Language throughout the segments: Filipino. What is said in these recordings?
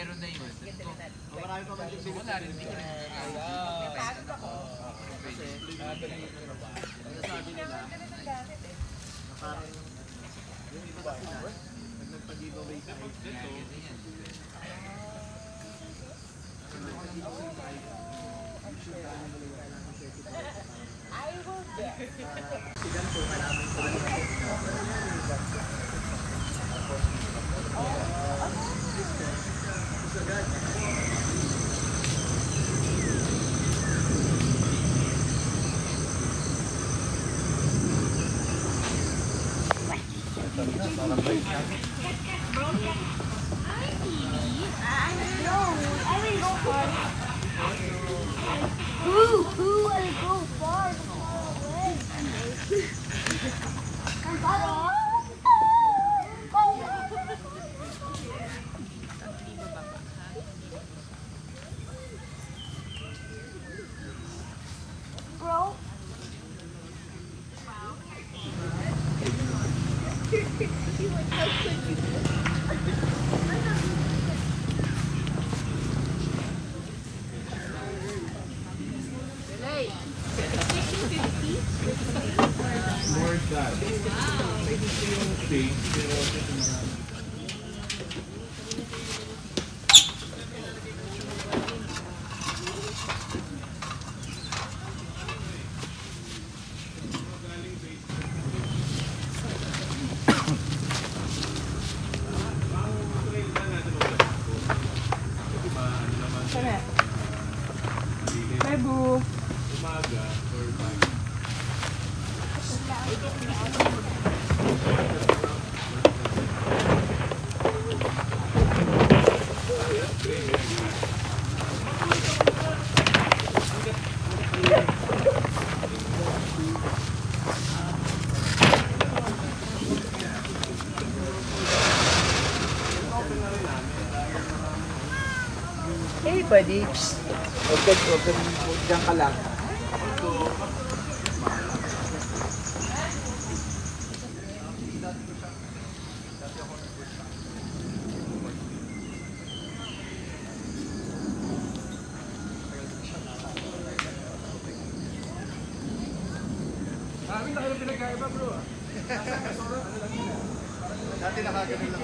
meron na yun. Marami pa mag-isip ko na rin. Pagod ako. Kasi, sabi nila, na parang yung iba kasi na, nagpag-giveaway tayo. Nagpag-giveaway tayo. Sure tayo naliwala ng seti ko. I will get. Sigan po, malamin ko na pwede. Okay, okay. Diyan ka lang. Maraming tayo pinagkaiba, bro. Dati nakagaling lang.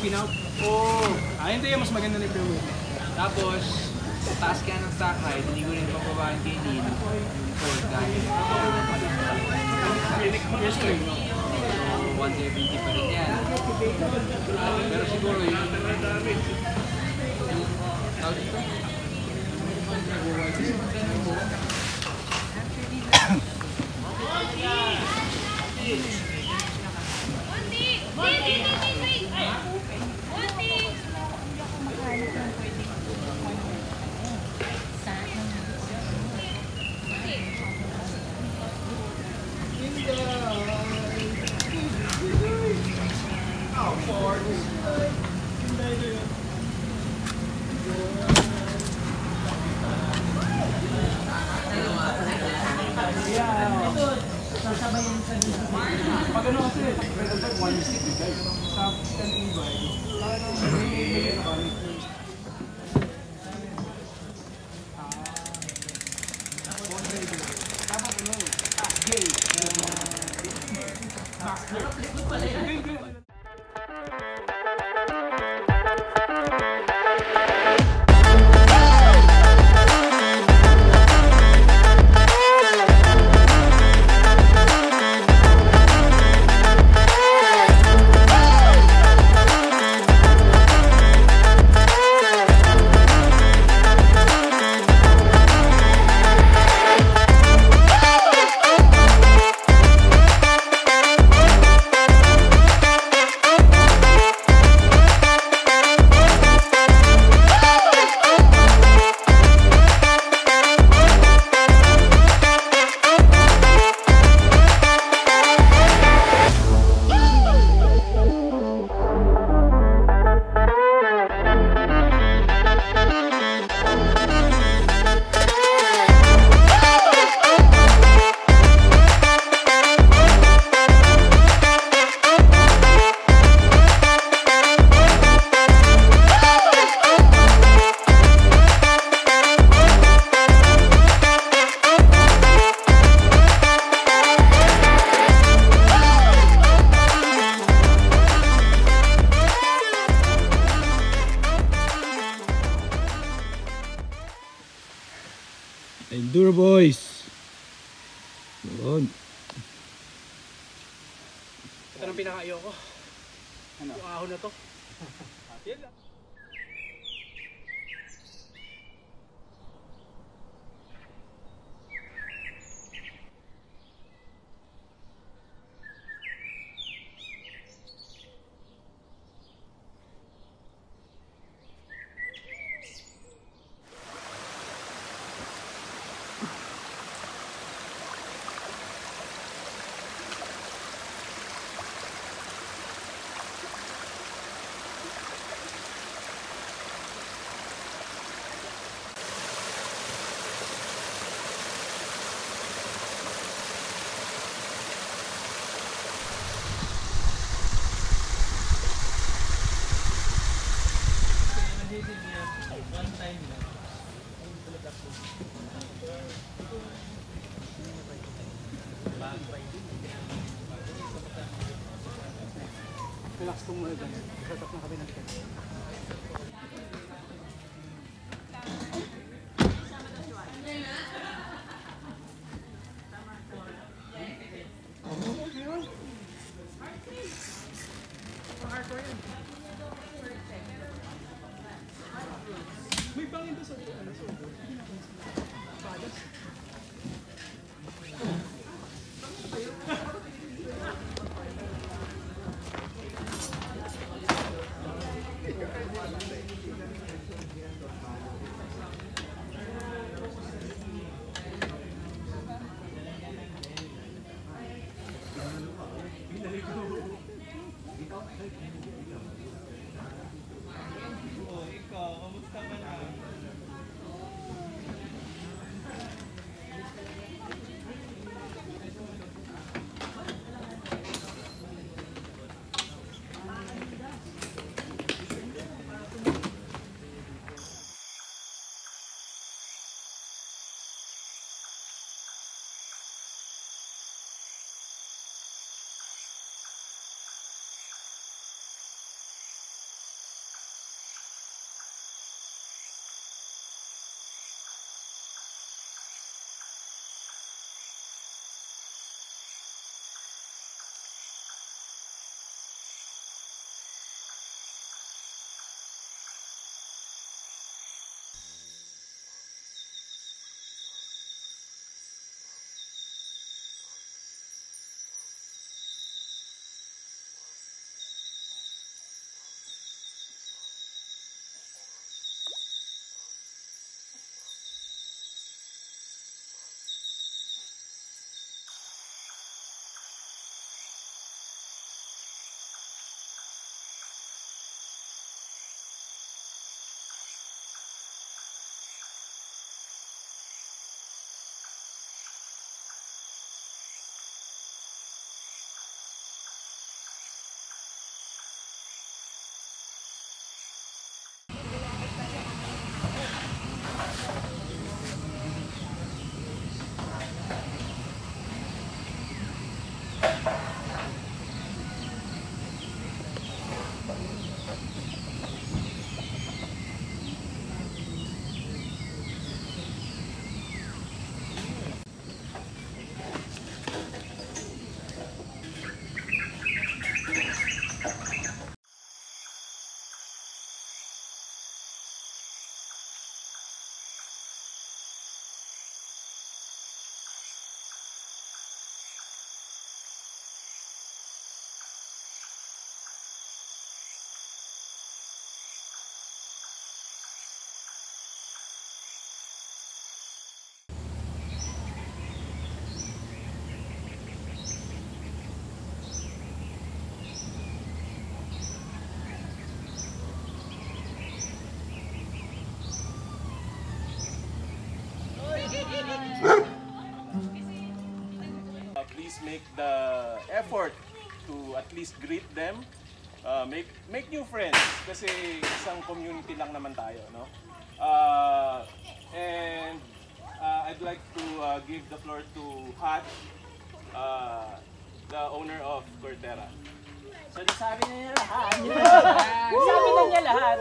Pinaw. Oh, ayun tayo mas maganda na yung tapos, taas kaya ng sakay, hindi ko rin papabahan kay Dean. One day, 20 pa rin yan. Pero siguro yun. One thing! Pag ano kasi, one stick with guys. Sa 10 ibay, may na kami. Tapos ano, gay. Masarap likod pala yan. Enduro boys. Doon. Ito ang pinaka-ayaw ko. Ano? Yung ahon na to. Yan lang. Relax ko muna dyan. Set up na kami ng tent. May bangin doon sa padas. Ikaw, kamusta ka na? make the effort to at least greet them, make new friends kasi isang community lang naman tayo, no? And I'd like to give the floor to Hatch, the owner of Corterra. So nasabi na niya lahat. Nasabi na niya lahat.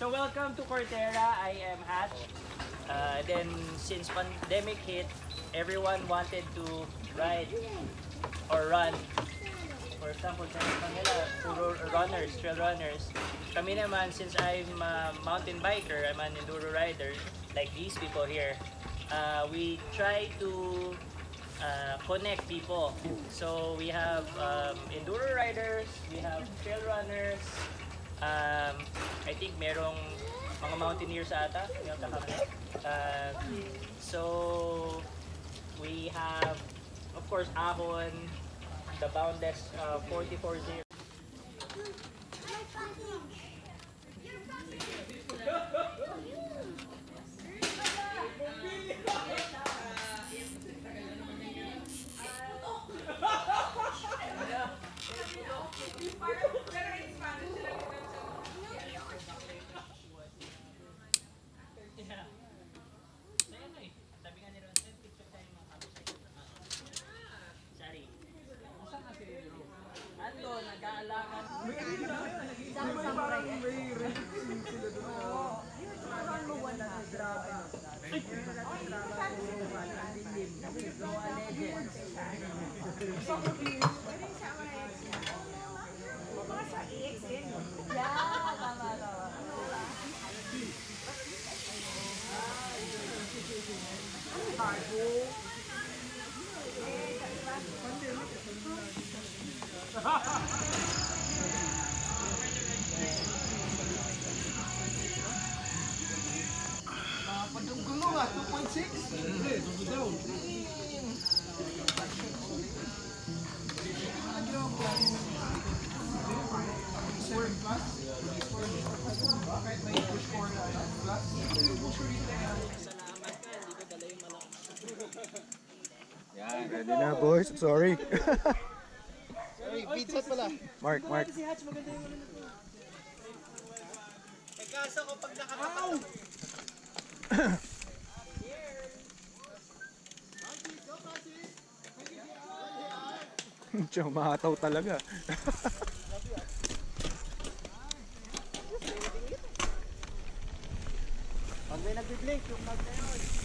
So welcome to Corterra. I am Hatch. Then since pandemic hit, everyone wanted to ride or run. For example, puro runners, trail runners. Kami naman, since I'm a mountain biker, I'm an enduro rider, like these people here, we try to connect people. So we have enduro riders, we have trail runners, I think merong mga mountaineers ata. So we have, of course, Ahon, the Boundless 440. Ready na, boys. Sorry. Sorry, pizza pala. Mark. Si Hatch, maganda yung ano to. Eh, kaso ko pag nakakataw. Tiyo, mahataw talaga. Pag may nagbiblink, yung mag-ayon.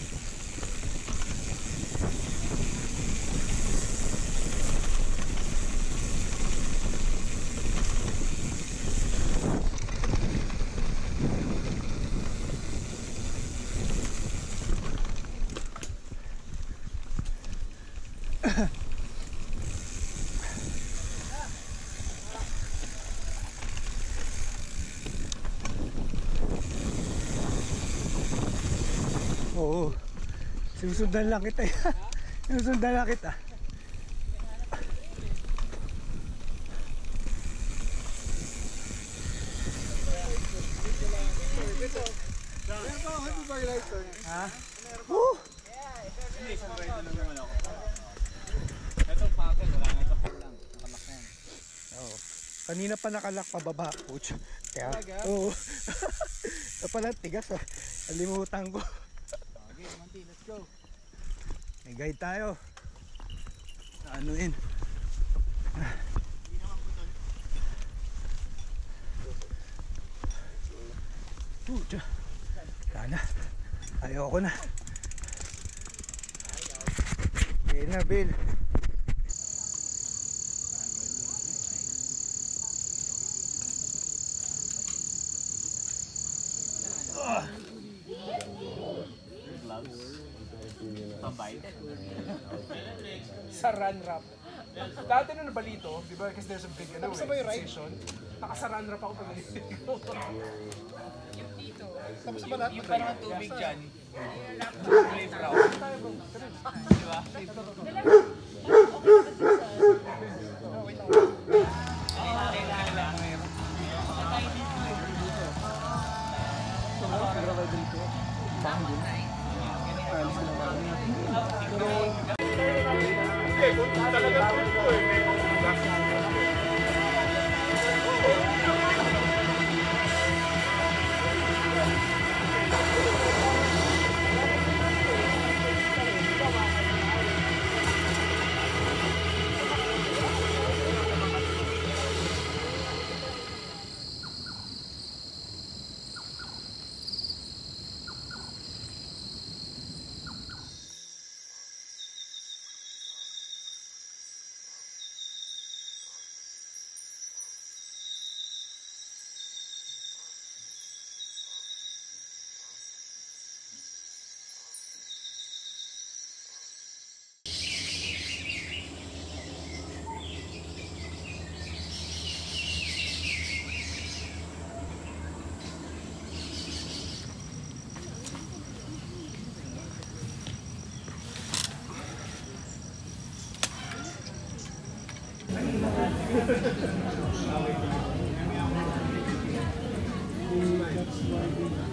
Oo, sinusundan lang kita. Sinusundan lang kita. Ha? Oh! Oh. Kanina pa nakalak pababa, coach. Kaya, oo. Kapalang tigas, ah. Alimutan ko. Okay, let's go. May guide tayo. Naanuin. Pucha. Kana. Ayoko na. Okay na, Bill. Sa run wrap. Dati nung nabalito, di ba, kasi there's a big station, nakasaran wrap ako pag nalito. Yung dito. Tapos sa balat, yung parang tubig dyan. Slave route. Di ba? Wait lang. Thank you.